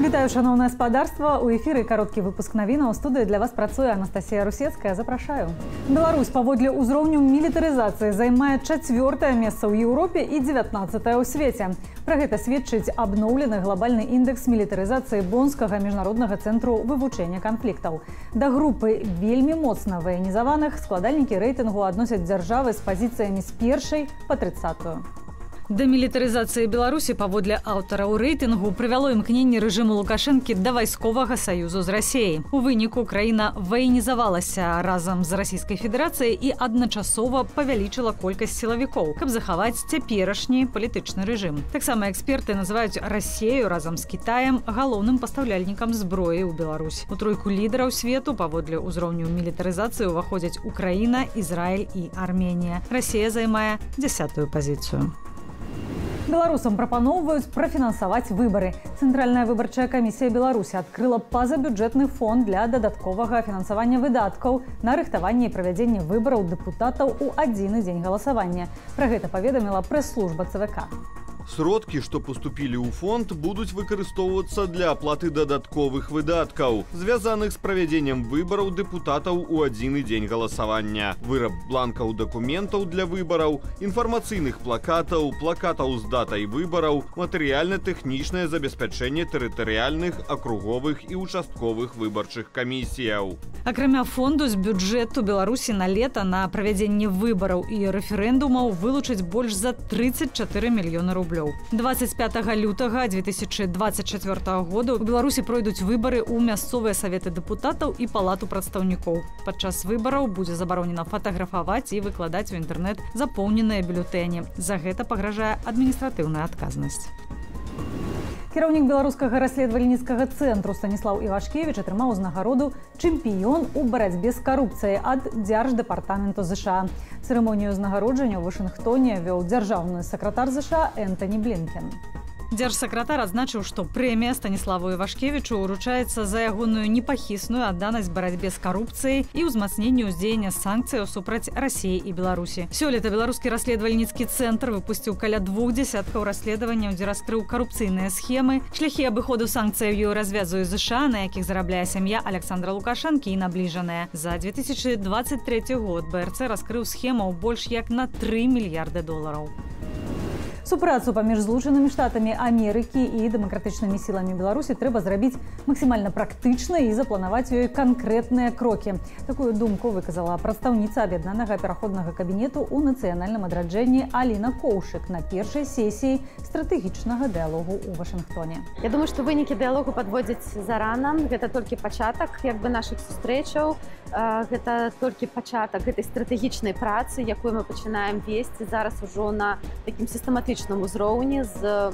Вітаю, шановное спадарство. У эфіры короткий выпуск новина. У студии для вас працуе Анастасия Русецкая. Запрошаю. Беларусь поводле узровню милитаризации займает 4-е место в Европе и 19-е у свете. Про это сведчить обновленный глобальный индекс милитаризации Бонского международного центра вывучения конфликтов. До группы вельми моцно военизованных складальники рейтингу относят державы с позициями с 1 по 30-ю. До милитаризации Беларуси, поводле автора у рейтингу, привело имкнение режиму Лукашенки до войскового союза с Россией. У вынику краина военизовалась разом с Российской Федерацией и одночасово повеличила колькость силовиков, как заховать теперешний политичный режим. Так само эксперты называют Россию разом с Китаем головным поставляльником зброи у Беларусь. У тройку лидеров свету, поводле узровню милитаризации, выходят Украина, Израиль и Армения. Россия займая 10-ю позицию. Беларусам пропоновывают профинансовать выборы. Центральная выборчая комиссия Беларуси открыла пазабюджетный фонд для додаткового финансования выдатков на рыхтование и проведение выборов депутатов у один день голосования. Про это поведомила пресс-служба ЦВК. Сродки, что поступили у фонд, будут выкористовываться для оплаты додатковых выдатков, связанных с проведением выборов депутатов у один день голосования, выраб бланков документов для выборов, информационных плакатов, плакатов с датой выборов, материально-техничное обеспечение территориальных, округовых и участковых выборчих комиссий. Акрамя фонду с бюджету Беларуси на лето на проведение выборов и референдумов вылучить больше за 34 миллиона рублей. 25 лютага 2024 года у Беларуси пройдут выборы у мясцовыя советы депутатов и палату прадстаўнікоў. Падчас выборов будет забаронено фотографовать и выкладывать в интернет заполненные бюллетени. За это погрожает административная отказность. Кіраўнік беларускага расследавальніцкага центру Станислав Ивашкевич атрымаў узнагароду «Чэмпіён у барацьбе з коррупцией» от Дзярждепартаменту США. Церемонію ўзнагароджання ў Вашынгтоне вёў дзяржаўны сакратар США Энтони Блинкен. Держсекретарь отзначил, что премия Станиславу Ивашкевичу уручается за ягоную непохисную отданность борьбе с коррупцией и узмацнению уздеяния санкций супроть России и Беларуси. Сёлета Белорусский расследовальницкий центр выпустил каля 2 десятков расследований, где раскрыл коррупционные схемы, шляхи обыходу санкций ее развязывают США, на яких зарабляя семья Александра Лукашенко и наближенная. За 2023 год БРЦ раскрыл схему больше як на 3 миллиарда долларов. Супрацу паміж Злученими Штатами Америки и демократичными силами Беларуси треба зрабіць максимально практично и запланаваць ёй конкретные кроки. Такую думку выказала прадстаўніца Об'яднанага пераходнага кабінету у нацыянальным адраджэнні Алина Коушик на першай сессии стратегічнага диалогу у Вашингтоне. Я думаю, что вынікі диалогу подводзяць зарано. Это только пачатак наших сустрэчаў. Это только пачатак этой стратегічнай працы, якую мы пачынаем весці зараз уже на таким систематичным узроўні з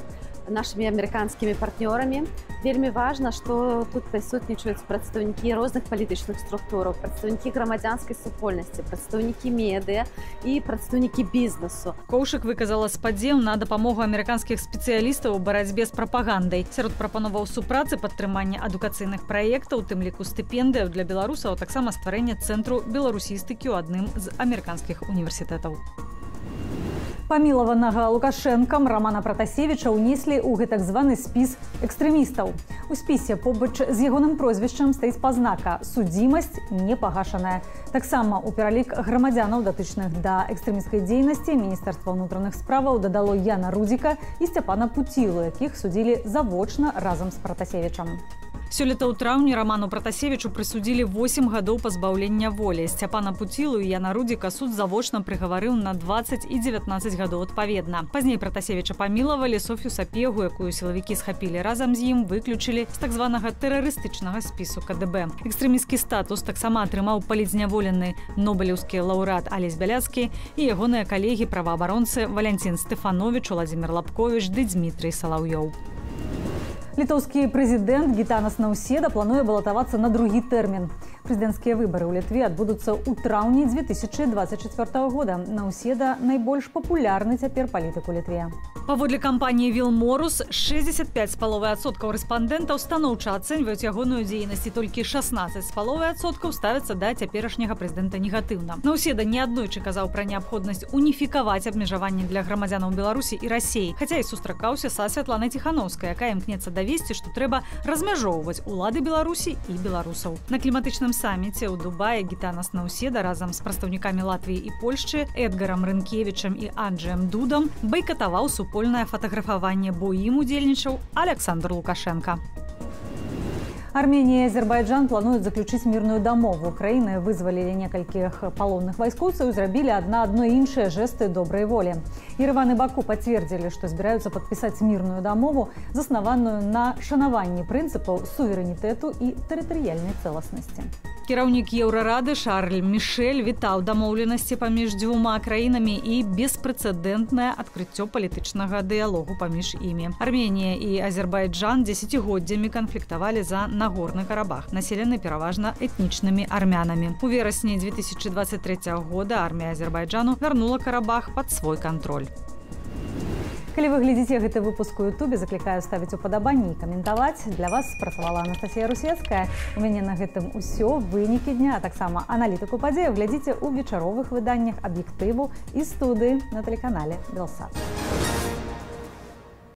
нашими американскими партнерами. Вельми важно, что тут присутничают представники разных политических структур, представники громадянской супольности, представники медиа и представники бизнесу. Коушик выказала спадзеў на допомогу американских специалистов у борьбе с пропагандой. Сярод пропановаў супрацы падтрымання адукацыйных проектов, у тым ліку стипендий для беларусаў, таксама стварэнне центру беларусістыкі у адным з американских университетов. Памілаванага Лукашенкам Романа Протасевича унесли у гэтак званы спіс экстрэмістаў. У спісе побач з ягоным прозвішчам стаіць пазнака «Судзімасць непагашаная». Таксама у пералік грамадзянаў, датычных да экстрэмісцкай дзейнасці, Міністэрства ўнутраных справаў дадало Яна Рудика і Степана Путило, якіх судзілі завочна разам з Протасевичам. Сёлета ў траўні Роману Протасевичу прысудзілі 8 гадоў пазбаўлення волі. Сцяпана Пуцілу і Яна Рудика суд завочна прыгаварыў на 20 і 19 гадоў адпаведна. Пазней Протасевича памілавалі, Софію Сапегу, якую сілавікі схапілі разам з ім, выключылі з так званага тэрарыстычнага спісу КДБ. Экстрэмісцкі статус таксама атрымаў палітзняволены нобелеўскі лаўрэат Алесь Беляцкий і ягоныя калегі праваабаронцы Валентин Стефанович, Владимир Лапкович ды Дмитрий Соловьев. Литовский президент Гітанас Наўсэда плануе балатавацца на другі тэрмін. Президентские выборы у Литве отбудутся у траўні 2024 года. Наўсэда наибольш популярны теперь политик у Литве. Поводле компании «Вілморус», 65,5% респондентов станоўча оценивают ягоную деятельность, и только 16,5% ставятся до теперешнего президента негативно. Наўсэда неоднойчы казал про необходимость унификовать обмежевание для громадянов Беларуси и России, хотя и сустракаўся со Святланой Тихановской, якая имкнется довести, что треба размежевывать улады Беларуси и белорусов. На климатичном саммите у Дубая Гітанас Наўсэда разом с представниками Латвии и Польши, Эдгаром Ренкевичем и Анджеем Дудом бойкотовал супольное фотографование, бо им удельничал Александр Лукашенко. Армения и Азербайджан плануют заключить мирную дамову. Украины вызвали некольких полонных войскоўцаў и зрабили одно иншие жесты доброй воли. Ереван и Баку подтвердили, что собираются подписать мирную дамову, заснованную на шановании принципов суверенитету и территориальной целостности. Кіраўнік Еўрарады Шарль Мишель вітаў дамоўленасці паміж двума краінамі и беспрэцэдэнтнае адкрыццё палітычнага дыялогу паміж імі. Армения и Азербайджан десятигоддзямі канфліктавалі за Нагорный Карабах, населенный пераважна этнічнымі армянамі. У верасні 2023 года армия Азербайджану вернула Карабах под свой контроль. Калі вы глядите гэты выпуск у Ютубе, закликаю ставить уподобание и комментовать. Для вас працавала Анастасия Русецкая. У меня на гэтым усё. Вынікі дня, а таксама аналітыку падзеяў глядзіце у вечаровых выданнях «Аб'ектыву» и студии на телеканале Белсат.